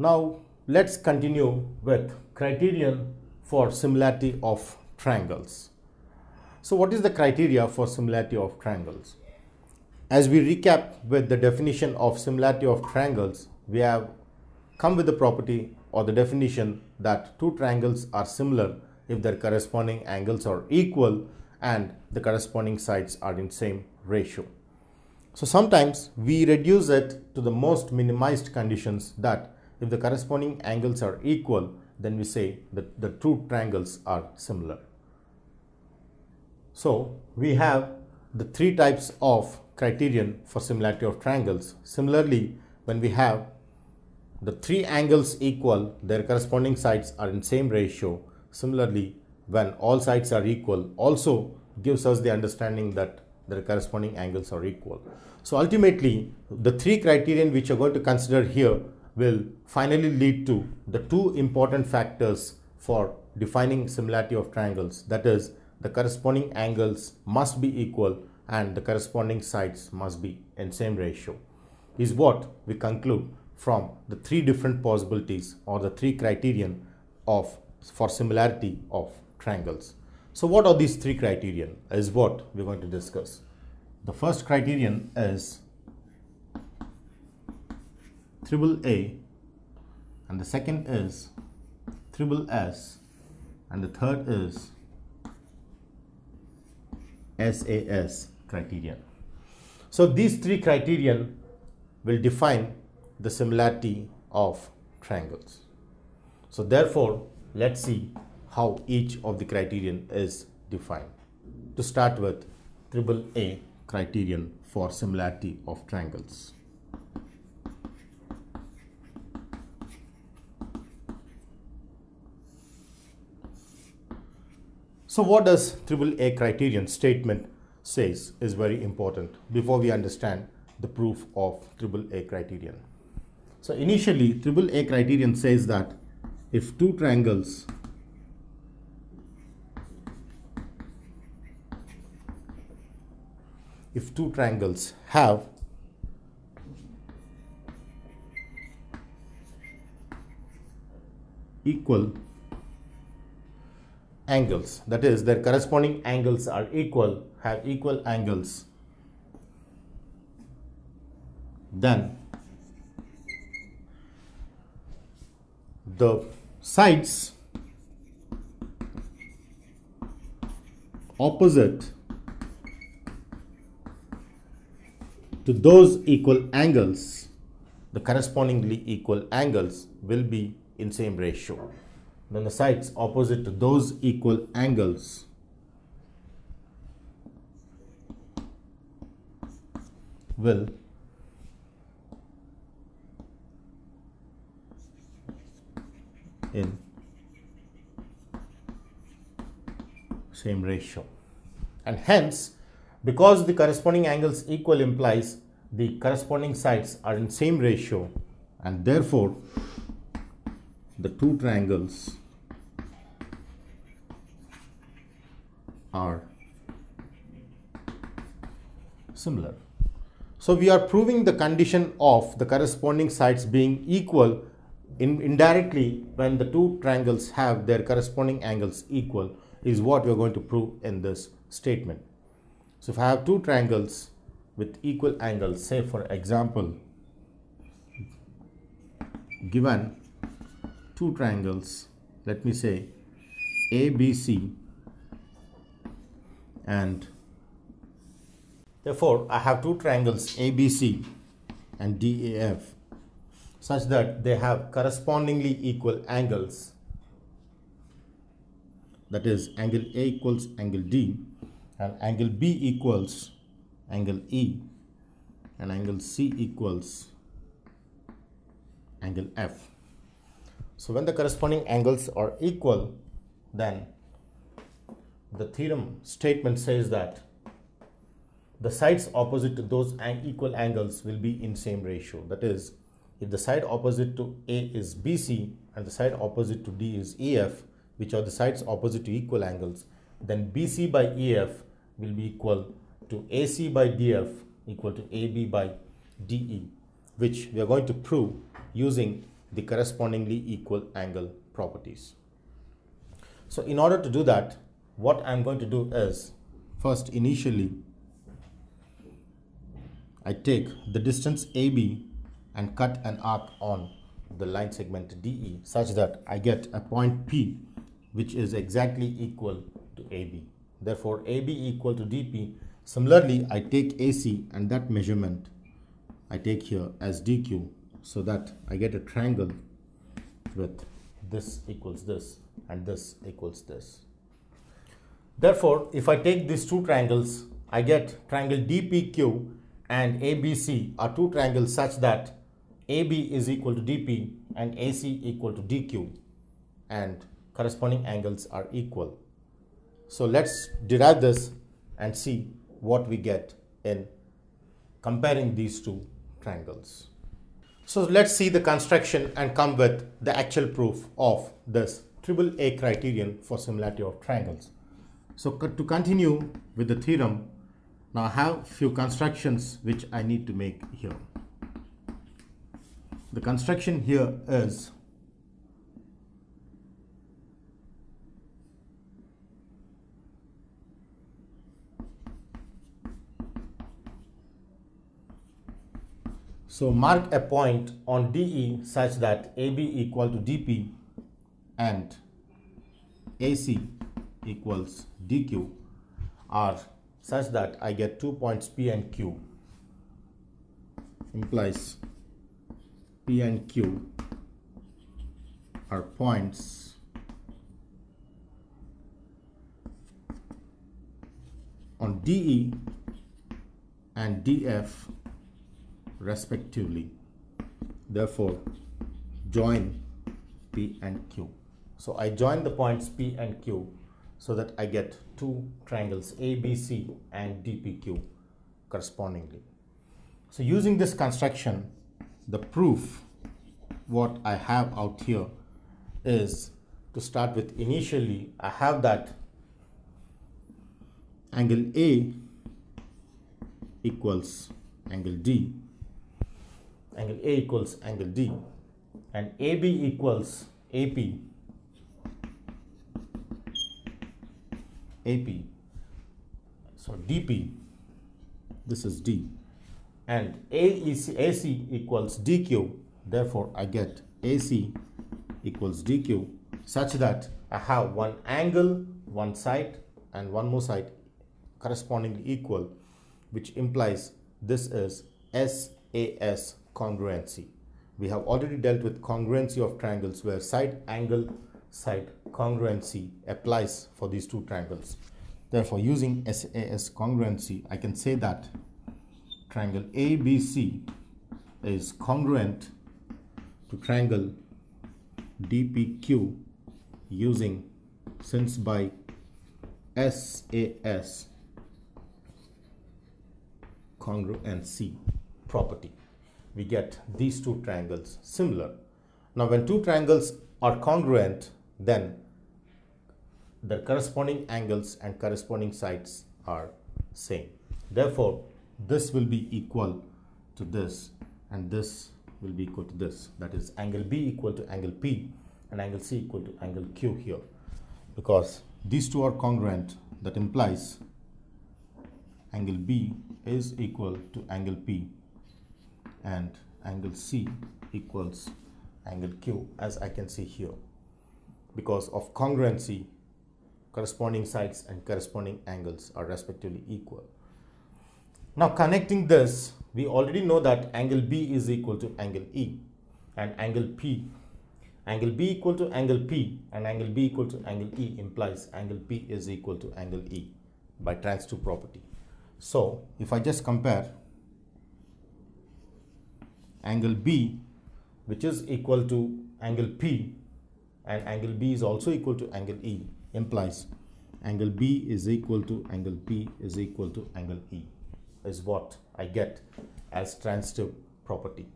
Now let's continue with criterion for similarity of triangles. So what is the criteria for similarity of triangles? As we recap with the definition of similarity of triangles, we have come with the property or the definition that two triangles are similar if their corresponding angles are equal and the corresponding sides are in same ratio. So sometimes we reduce it to the most minimized conditions, that if the corresponding angles are equal, then we say that the two triangles are similar. So we have the three types of criterion for similarity of triangles. Similarly, when we have the three angles equal, their corresponding sides are in same ratio. Similarly, when all sides are equal, also gives us the understanding that their corresponding angles are equal. So ultimately, the three criterion which are going to consider here will finally lead to the two important factors for defining similarity of triangles. That is, the corresponding angles must be equal and the corresponding sides must be in same ratio, is what we conclude from the three different possibilities or the three criterion for similarity of triangles. So what are these three criterion is what we're going to discuss. The first criterion is AAA, and the second is SAS, and the third is SAS criterion. So these three criterion will define the similarity of triangles. So therefore, let's see how each of the criterion is defined. To start with, AAA criterion for similarity of triangles. So what does AAA criterion statement says is very important before we understand the proof of AAA criterion. So initially, AAA criterion says that if two triangles have equal angles, that is, their corresponding angles are equal, have equal angles, then the sides opposite to those equal angles, the correspondingly equal angles will be in same ratio. Then the sides opposite to those equal angles will in same ratio, and hence, because the corresponding angles equal implies the corresponding sides are in same ratio, and therefore the two triangles are similar. So we are proving the condition of the corresponding sides being equal indirectly when the two triangles have their corresponding angles equal, is what we are going to prove in this statement. So if I have two triangles with equal angles, say for example, given two triangles, let me say ABC, and therefore I have two triangles ABC and DAF such that they have correspondingly equal angles, that is, angle A equals angle D, and angle B equals angle E, and angle C equals angle F. So when the corresponding angles are equal, then the theorem statement says that the sides opposite to those equal angles will be in same ratio. That is, if the side opposite to A is BC and the side opposite to D is EF, which are the sides opposite to equal angles, then BC by EF will be equal to AC by DF equal to AB by DE, which we are going to prove using the correspondingly equal angle properties. So in order to do that, what I'm going to do is, first initially I take the distance AB and cut an arc on the line segment DE such that I get a point P which is exactly equal to AB. Therefore, AB equal to DP. Similarly, I take AC and that measurement I take here as DQ so that I get a triangle with this equals this and this equals this. Therefore, if I take these two triangles, I get triangle DPQ and ABC are two triangles such that AB is equal to DP and AC equal to DQ and corresponding angles are equal. So let's derive this and see what we get in comparing these two triangles. So let's see the construction and come with the actual proof of this AAA criterion for similarity of triangles. So to continue with the theorem, now I have few constructions which I need to make here. The construction here is so mark a point on DE such that AB equal to DP and AC equals DQ are such that I get 2 points P and Q, implies P and Q are points on DE and DF respectively. Therefore, join P and Q. So I join the points P and Q so that I get two triangles ABC and DPQ correspondingly. So using this construction, the proof what I have out here is, to start with, initially I have that angle A equals angle D. Angle A equals angle D and AB equals AP, so DP, this is D, and AC equals DQ. Therefore, I get AC equals DQ such that I have one angle, one side, and one more side correspondingly equal, which implies this is SAS congruency. We have already dealt with congruency of triangles where side angle side congruency applies for these two triangles. Therefore, using SAS congruency, I can say that triangle ABC is congruent to triangle DPQ using, since by SAS congruency property, we get these two triangles similar. Now when two triangles are congruent, then the corresponding angles and corresponding sides are same. Therefore, this will be equal to this and this will be equal to this. That is angle B equal to angle P and angle C equal to angle Q here. Because these two are congruent, that implies angle B is equal to angle P and angle C equals angle Q, as I can see here. Because of congruency, corresponding sides and corresponding angles are respectively equal. Now connecting this, we already know that angle B is equal to angle E and angle P. Angle B equal to angle P and angle B equal to angle E implies angle P is equal to angle E by transitive property. So if I just compare angle B, which is equal to angle P, and angle B is also equal to angle E, implies angle B is equal to angle P is equal to angle E is what I get as transitive property.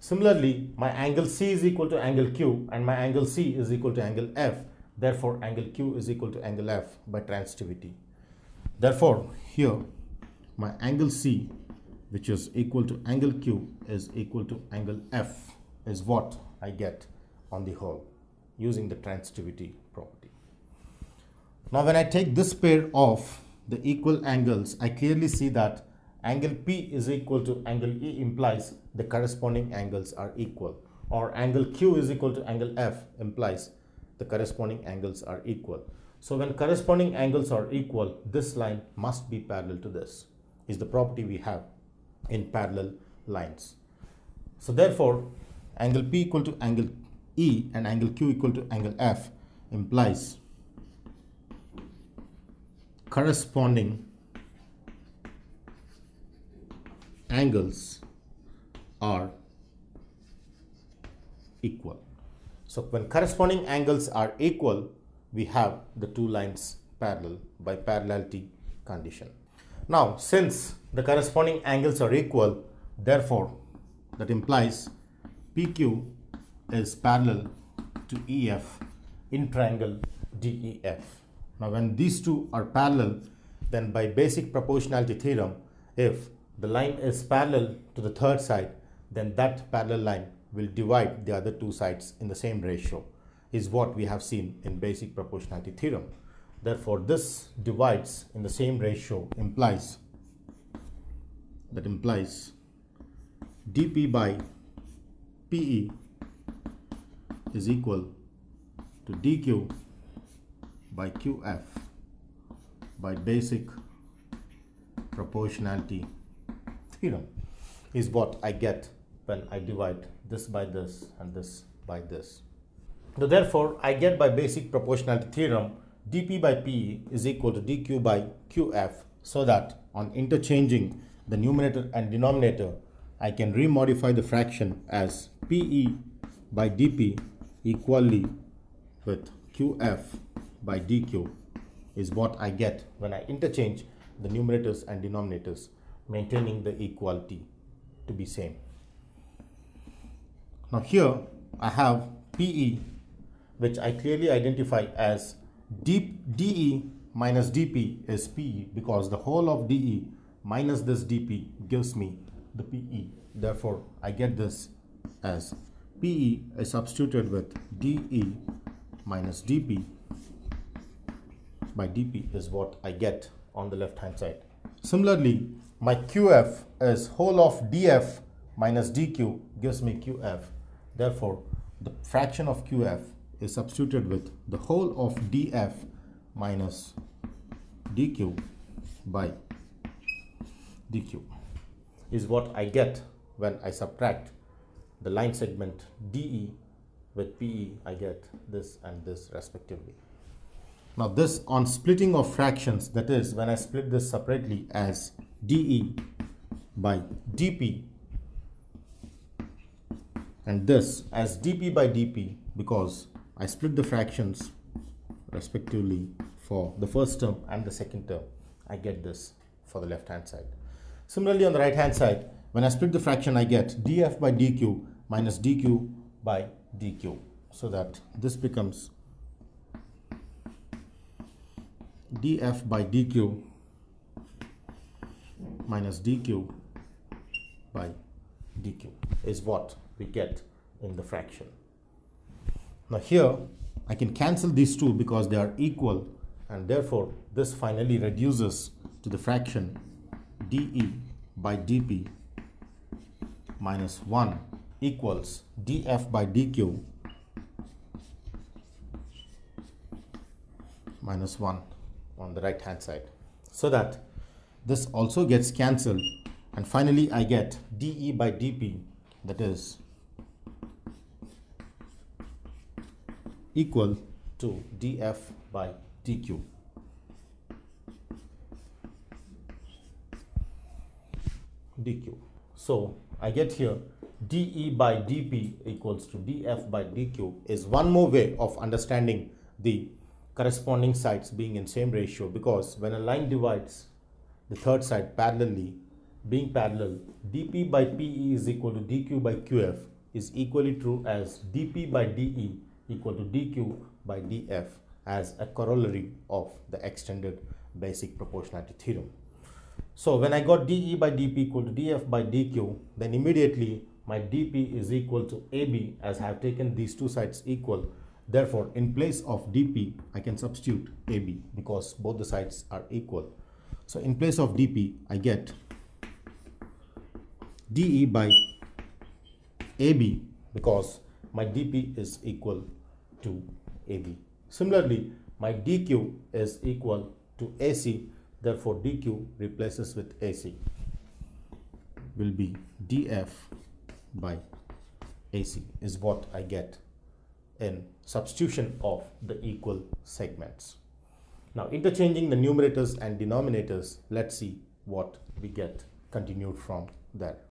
Similarly, my angle C is equal to angle Q and my angle C is equal to angle F. Therefore, angle Q is equal to angle F by transitivity. Therefore, here my angle C, which is equal to angle Q, is equal to angle F is what I get on the whole using the transitivity property. Now when I take this pair of the equal angles, I clearly see that angle P is equal to angle E implies the corresponding angles are equal, or angle Q is equal to angle F implies the corresponding angles are equal. So when corresponding angles are equal, this line must be parallel to this, is the property we have in parallel lines. So therefore, angle P equal to angle E and angle Q equal to angle F implies corresponding angles are equal. So when corresponding angles are equal, we have the two lines parallel by parallelarity condition. Now, since the corresponding angles are equal, therefore that implies PQ is parallel to EF in triangle DEF. Now, when these two are parallel, then by basic proportionality theorem, if the line is parallel to the third side, then that parallel line will divide the other two sides in the same ratio, is what we have seen in basic proportionality theorem. Therefore, this divides in the same ratio implies, that implies dP by PE is equal to dQ by QF by basic proportionality theorem, is what I get when I divide this by this and this by this. So therefore, I get by basic proportionality theorem dP by PE is equal to dQ by QF, so that on interchanging the numerator and denominator, I can remodify the fraction as PE by dP equally with QF by dQ, is what I get when I interchange the numerators and denominators, maintaining the equality to be same. Now here I have PE, which I clearly identify as DE minus DP is PE, because the whole of DE minus this DP gives me the PE. Therefore, I get this as PE is substituted with DE minus DP by DP, is what I get on the left hand side. Similarly, my QF is whole of DF minus DQ gives me QF. Therefore, the fraction of QF is substituted with the whole of dF minus dQ by dQ, is what I get when I subtract the line segment DE with PE. I get this and this respectively. Now this on splitting of fractions, that is when I split this separately as DE by dP and this as dP by dP, because I split the fractions respectively for the first term and the second term, I get this for the left hand side. Similarly, on the right hand side, when I split the fraction, I get dF by dQ minus dQ by dQ, so that this becomes dF by dQ minus dQ by dQ, is what we get in the fraction. Now here I can cancel these two because they are equal, and therefore this finally reduces to the fraction dE by dP minus 1 equals dF by dQ minus 1 on the right hand side, so that this also gets cancelled, and finally I get dE by dP, that is equal to dF by dQ. So I get here dE by dP equals to dF by dQ, is one more way of understanding the corresponding sides being in same ratio, because when a line divides the third side parallelly, being parallel, dP by PE is equal to dQ by QF, is equally true as dP by dE equal to dQ by dF, as a corollary of the extended basic proportionality theorem. So when I got dE by dP equal to dF by dQ, then immediately my dp is equal to AB, as I have taken these two sides equal. Therefore, in place of dp, I can substitute AB because both the sides are equal. So in place of dp, I get dE by AB because my dp is equal to AB. Similarly, my dq is equal to AC. Therefore, dq replaces with AC, will be dF by AC is what I get in substitution of the equal segments. Now, interchanging the numerators and denominators, let's see what we get continued from there.